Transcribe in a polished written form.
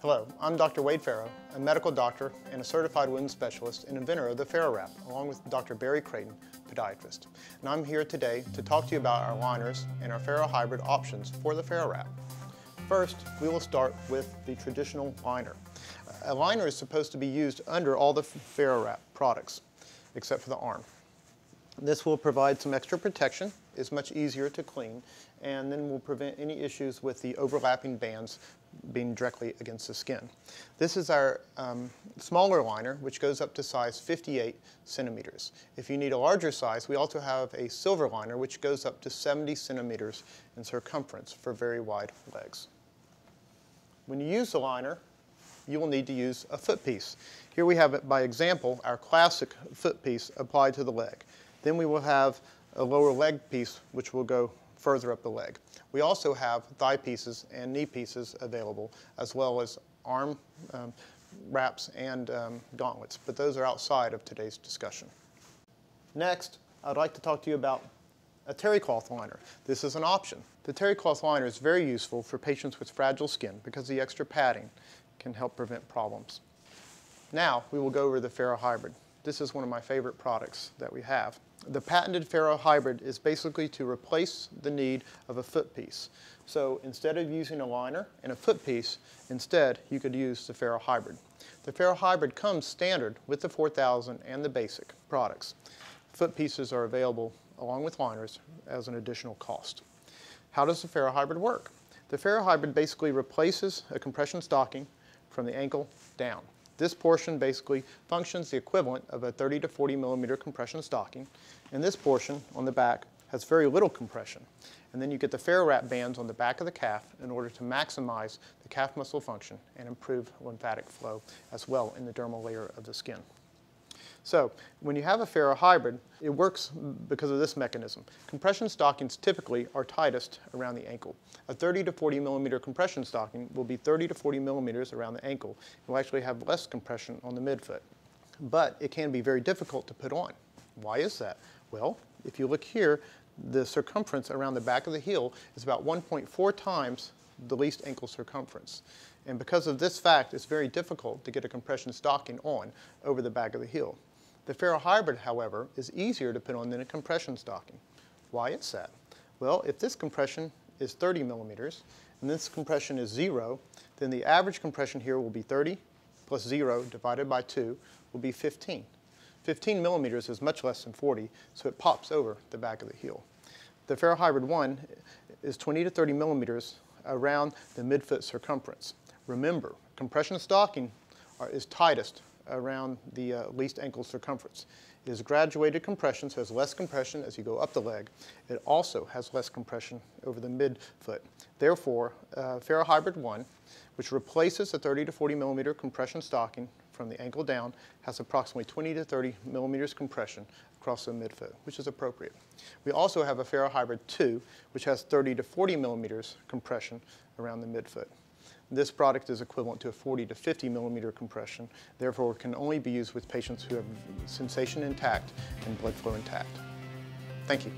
Hello, I'm Dr. Wade Farrow, a medical doctor and a certified wound specialist and inventor of the FarrowWrap, along with Dr. Barry Creighton, podiatrist. And I'm here today to talk to you about our liners and our Farrow Hybrid options for the FarrowWrap. First, we will start with the traditional liner. A liner is supposed to be used under all the FarrowWrap products, except for the arm. This will provide some extra protection, it's much easier to clean, and then will prevent any issues with the overlapping bands being directly against the skin. This is our smaller liner, which goes up to size 58 centimeters. If you need a larger size, we also have a silver liner, which goes up to 70 centimeters in circumference for very wide legs. When you use the liner, you will need to use a footpiece. Here we have, by example, our classic footpiece applied to the leg. Then we will have a lower leg piece which will go further up the leg. We also have thigh pieces and knee pieces available, as well as arm wraps and gauntlets, but those are outside of today's discussion. Next, I'd like to talk to you about a terry cloth liner. This is an option. The terry cloth liner is very useful for patients with fragile skin because the extra padding can help prevent problems. Now we will go over the Farrow Hybrid. This is one of my favorite products that we have. The patented Farrow Hybrid is basically to replace the need of a footpiece. So instead of using a liner and a footpiece, instead you could use the Farrow Hybrid. The Farrow Hybrid comes standard with the 4000 and the basic products. Footpieces are available along with liners as an additional cost. How does the Farrow Hybrid work? The Farrow Hybrid basically replaces a compression stocking from the ankle down. This portion basically functions the equivalent of a 30 to 40 millimeter compression stocking, and this portion on the back has very little compression. And then you get the FarrowWrap bands on the back of the calf in order to maximize the calf muscle function and improve lymphatic flow as well in the dermal layer of the skin. So when you have a Farrow Hybrid, it works because of this mechanism. Compression stockings typically are tightest around the ankle. A 30 to 40 millimeter compression stocking will be 30 to 40 millimeters around the ankle. It will actually have less compression on the midfoot. But it can be very difficult to put on. Why is that? Well, if you look here, the circumference around the back of the heel is about 1.4 times the least ankle circumference. And because of this fact, it's very difficult to get a compression stocking on over the back of the heel. The Farrow Hybrid, however, is easier to put on than a compression stocking. Why is that? Well, if this compression is 30 millimeters and this compression is 0, then the average compression here will be 30 plus 0 divided by 2 will be 15. 15 millimeters is much less than 40, so it pops over the back of the heel. The Farrow Hybrid 1 is 20 to 30 millimeters around the midfoot circumference. Remember, compression stocking is tightest around the least ankle circumference. It is graduated compression, so it has less compression as you go up the leg. It also has less compression over the midfoot. Therefore, Farrow Hybrid 1, which replaces the 30 to 40 millimeter compression stocking from the ankle down, has approximately 20 to 30 millimeters compression across the midfoot, which is appropriate. We also have a Farrow Hybrid 2, which has 30 to 40 millimeters compression around the midfoot. This product is equivalent to a 40 to 50 millimeter compression, therefore can only be used with patients who have sensation intact and blood flow intact. Thank you.